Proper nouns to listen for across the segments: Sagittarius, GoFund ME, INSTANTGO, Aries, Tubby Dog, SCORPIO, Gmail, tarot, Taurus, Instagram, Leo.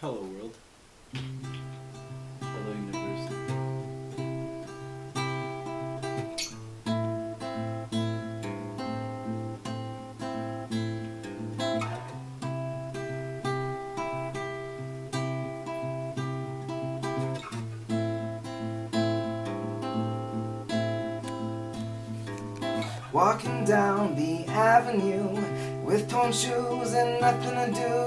Hello world. Hello universe. Walking down the avenue with torn shoes and nothing to do.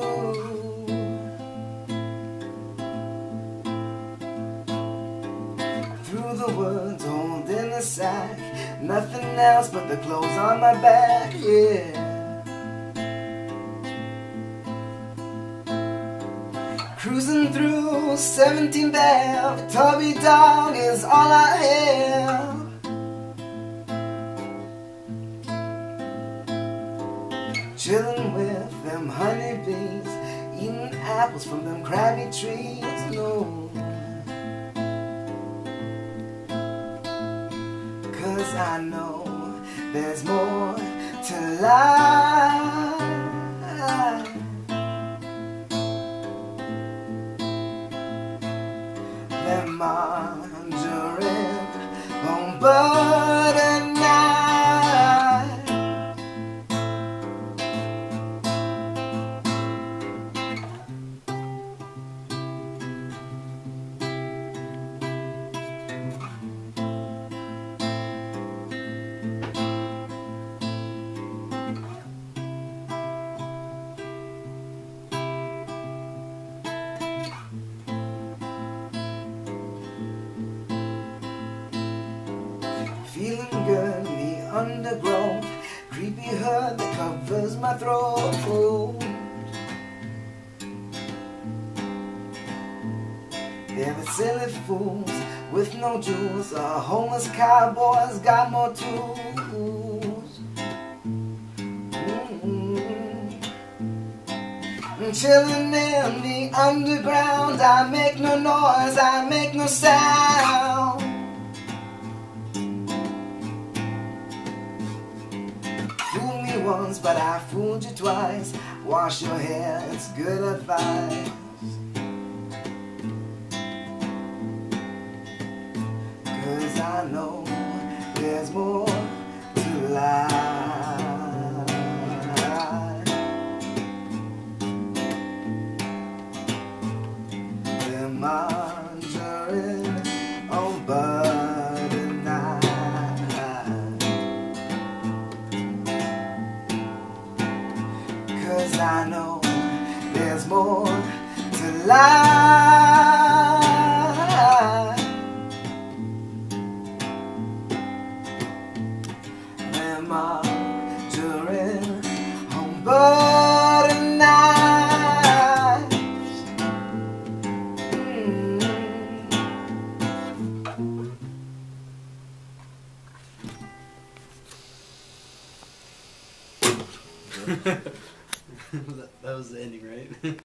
Through the woods, holding a sack, nothing else but the clothes on my back, yeah. Cruising through 17 Bell, Tubby Dog is all I have. Chilling with them honeybees, eating apples from them crabby trees, no. Cause I know there's more to life. Them margarine on butter feeling good in the undergrowth, creepy herd that covers my throat. They're the silly fools with no jewels, a homeless cowboy's got more tools. Chilling in the underground, I make no noise, I make no sound. Once, but I fooled you twice. Wash your hair, it's good advice. Cause I know there's more to life than margarine on butter. Cause I know there's more to life than margarine on butter knives. That was the ending, right?